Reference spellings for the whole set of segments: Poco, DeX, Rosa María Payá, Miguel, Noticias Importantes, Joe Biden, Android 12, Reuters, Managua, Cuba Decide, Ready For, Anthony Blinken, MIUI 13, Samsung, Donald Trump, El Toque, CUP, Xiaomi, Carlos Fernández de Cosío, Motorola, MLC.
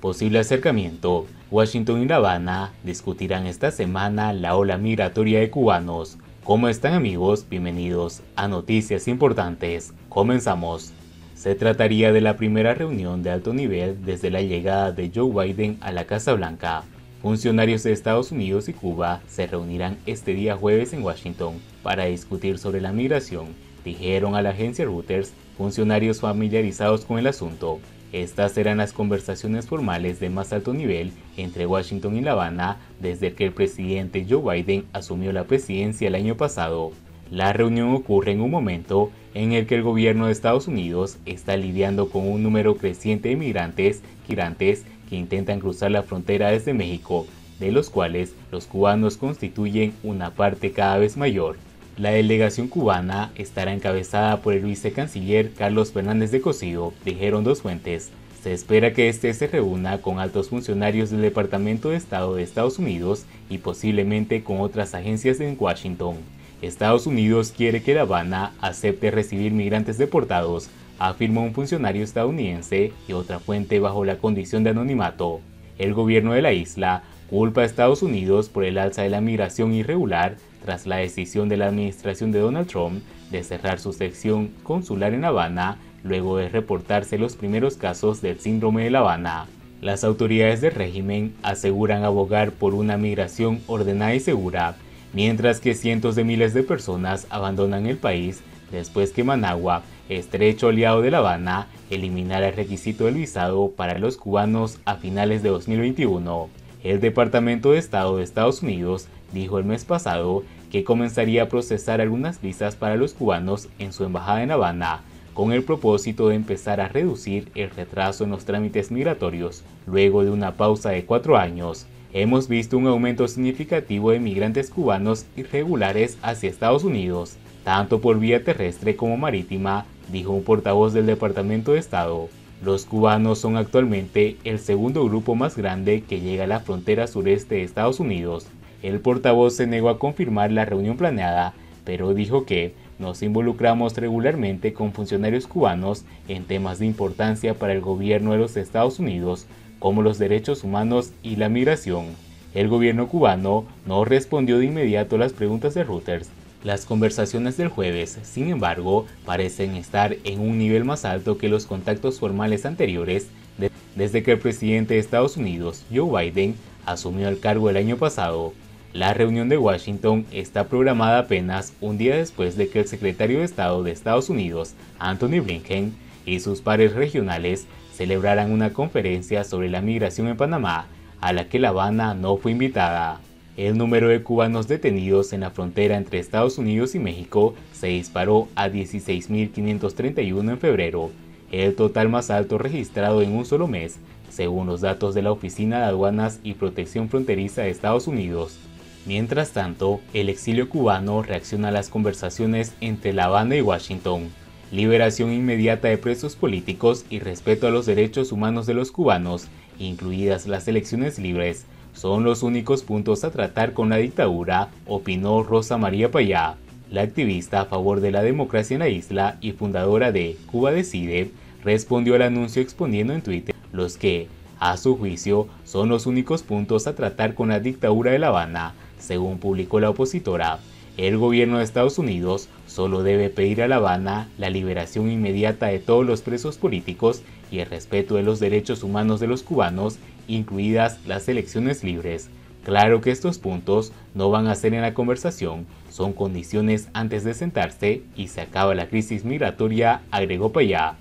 Posible acercamiento. Washington y La Habana discutirán esta semana la ola migratoria de cubanos. ¿Cómo están, amigos? Bienvenidos a Noticias Importantes. Comenzamos. Se trataría de la primera reunión de alto nivel desde la llegada de Joe Biden a la Casa Blanca. Funcionarios de Estados Unidos y Cuba se reunirán este día jueves en Washington para discutir sobre la migración, dijeron a la agencia Reuters funcionarios familiarizados con el asunto. Estas serán las conversaciones formales de más alto nivel entre Washington y La Habana desde que el presidente Joe Biden asumió la presidencia el año pasado. La reunión ocurre en un momento en el que el gobierno de Estados Unidos está lidiando con un número creciente de migrantes que intentan cruzar la frontera desde México, de los cuales los cubanos constituyen una parte cada vez mayor. La delegación cubana estará encabezada por el vicecanciller Carlos Fernández de Cosío, dijeron dos fuentes. Se espera que este se reúna con altos funcionarios del Departamento de Estado de Estados Unidos y posiblemente con otras agencias en Washington. Estados Unidos quiere que La Habana acepte recibir migrantes deportados, afirmó un funcionario estadounidense y otra fuente bajo la condición de anonimato. El gobierno de la isla culpa a Estados Unidos por el alza de la migración irregular tras la decisión de la administración de Donald Trump de cerrar su sección consular en La Habana luego de reportarse los primeros casos del síndrome de La Habana. Las autoridades del régimen aseguran abogar por una migración ordenada y segura, mientras que cientos de miles de personas abandonan el país después que Managua, estrecho aliado de La Habana, eliminara el requisito del visado para los cubanos a finales de 2021. El Departamento de Estado de Estados Unidos dijo el mes pasado que comenzaría a procesar algunas visas para los cubanos en su embajada en La Habana, con el propósito de empezar a reducir el retraso en los trámites migratorios, luego de una pausa de 4 años. Hemos visto un aumento significativo de migrantes cubanos irregulares hacia Estados Unidos, tanto por vía terrestre como marítima, dijo un portavoz del Departamento de Estado. Los cubanos son actualmente el segundo grupo más grande que llega a la frontera sureste de Estados Unidos. El portavoz se negó a confirmar la reunión planeada, pero dijo que nos involucramos regularmente con funcionarios cubanos en temas de importancia para el gobierno de los Estados Unidos, como los derechos humanos y la migración. El gobierno cubano no respondió de inmediato a las preguntas de Reuters. Las conversaciones del jueves, sin embargo, parecen estar en un nivel más alto que los contactos formales anteriores desde que el presidente de Estados Unidos, Joe Biden, asumió el cargo el año pasado. La reunión de Washington está programada apenas un día después de que el secretario de Estado de Estados Unidos, Anthony Blinken, y sus pares regionales celebraran una conferencia sobre la migración en Panamá, a la que La Habana no fue invitada. El número de cubanos detenidos en la frontera entre Estados Unidos y México se disparó a 16.531 en febrero, el total más alto registrado en un solo mes, según los datos de la Oficina de Aduanas y Protección Fronteriza de Estados Unidos. Mientras tanto, el exilio cubano reacciona a las conversaciones entre La Habana y Washington. Liberación inmediata de presos políticos y respeto a los derechos humanos de los cubanos, incluidas las elecciones libres, son los únicos puntos a tratar con la dictadura, opinó Rosa María Payá. La activista a favor de la democracia en la isla y fundadora de Cuba Decide respondió al anuncio exponiendo en Twitter los que, a su juicio, son los únicos puntos a tratar con la dictadura de La Habana, según publicó la opositora. El gobierno de Estados Unidos solo debe pedir a La Habana la liberación inmediata de todos los presos políticos y el respeto de los derechos humanos de los cubanos, incluidas las elecciones libres. Claro que estos puntos no van a ser en la conversación, son condiciones antes de sentarse y se acaba la crisis migratoria, agregó Payá.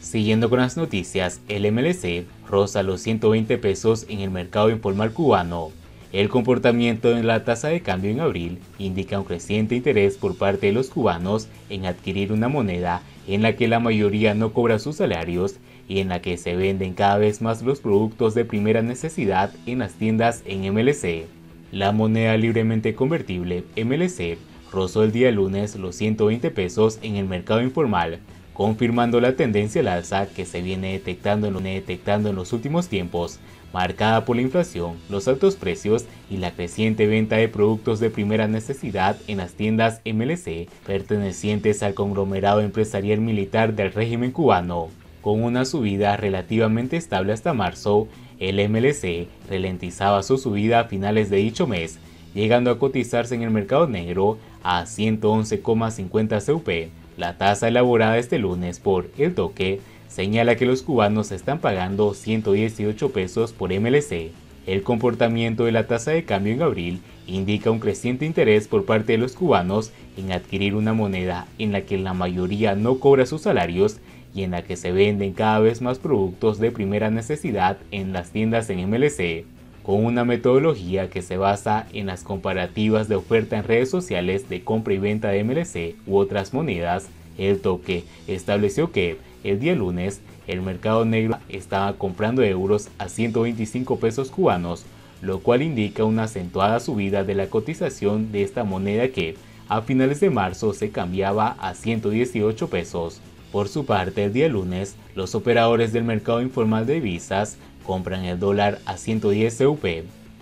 Siguiendo con las noticias, el MLC roza los 120 pesos en el mercado informal cubano. El comportamiento de la tasa de cambio en abril indica un creciente interés por parte de los cubanos en adquirir una moneda en la que la mayoría no cobra sus salarios y en la que se venden cada vez más los productos de primera necesidad en las tiendas en MLC. La moneda libremente convertible MLC rozó el día lunes los 120 pesos en el mercado informal, confirmando la tendencia al alza que se viene detectando en los últimos tiempos, marcada por la inflación, los altos precios y la creciente venta de productos de primera necesidad en las tiendas MLC pertenecientes al conglomerado empresarial militar del régimen cubano. Con una subida relativamente estable hasta marzo, el MLC ralentizaba su subida a finales de dicho mes, llegando a cotizarse en el mercado negro a 111,50 CUP. La tasa elaborada este lunes por El Toque señala que los cubanos están pagando 118 pesos por MLC. El comportamiento de la tasa de cambio en abril indica un creciente interés por parte de los cubanos en adquirir una moneda en la que la mayoría no cobra sus salarios y en la que se venden cada vez más productos de primera necesidad en las tiendas en MLC. Con una metodología que se basa en las comparativas de oferta en redes sociales de compra y venta de MLC u otras monedas, El Toque estableció que, el día lunes, el mercado negro estaba comprando euros a 125 pesos cubanos, lo cual indica una acentuada subida de la cotización de esta moneda que, a finales de marzo, se cambiaba a 118 pesos. Por su parte, el día lunes, los operadores del mercado informal de divisas compran el dólar a 110 CUP.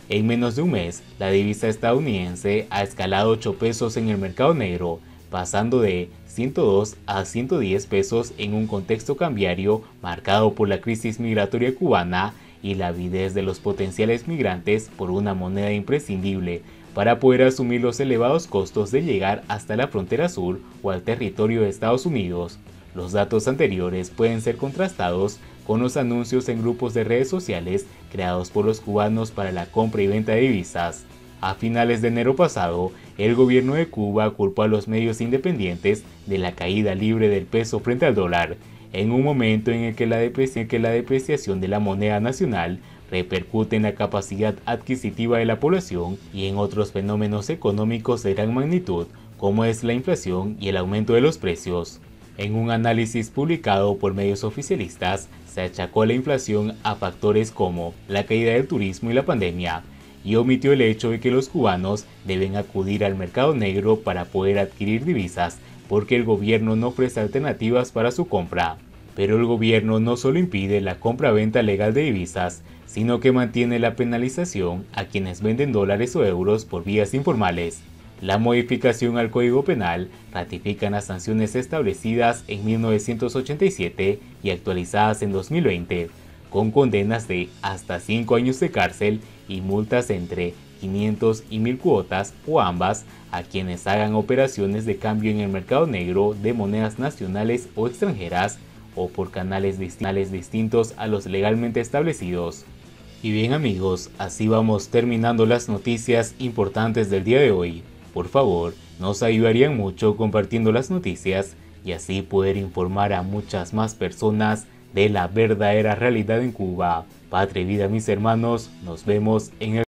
En menos de un mes, la divisa estadounidense ha escalado 8 pesos en el mercado negro, pasando de 102 a 110 pesos en un contexto cambiario marcado por la crisis migratoria cubana y la avidez de los potenciales migrantes por una moneda imprescindible para poder asumir los elevados costos de llegar hasta la frontera sur o al territorio de Estados Unidos. Los datos anteriores pueden ser contrastados con los anuncios en grupos de redes sociales creados por los cubanos para la compra y venta de divisas. A finales de enero pasado, el gobierno de Cuba culpó a los medios independientes de la caída libre del peso frente al dólar, en un momento en el que la depreciación de la moneda nacional repercute en la capacidad adquisitiva de la población y en otros fenómenos económicos de gran magnitud, como es la inflación y el aumento de los precios. En un análisis publicado por medios oficialistas, se achacó la inflación a factores como la caída del turismo y la pandemia, y omitió el hecho de que los cubanos deben acudir al mercado negro para poder adquirir divisas, porque el gobierno no ofrece alternativas para su compra. Pero el gobierno no solo impide la compra-venta legal de divisas, sino que mantiene la penalización a quienes venden dólares o euros por vías informales. La modificación al Código Penal ratifica las sanciones establecidas en 1987 y actualizadas en 2020, con condenas de hasta 5 años de cárcel y multas entre 500 y 1000 cuotas o ambas a quienes hagan operaciones de cambio en el mercado negro de monedas nacionales o extranjeras o por canales distintos a los legalmente establecidos. Y bien amigos, así vamos terminando las noticias importantes del día de hoy. Por favor, nos ayudarían mucho compartiendo las noticias y así poder informar a muchas más personas de la verdadera realidad en Cuba. Patria y vida, mis hermanos, nos vemos en el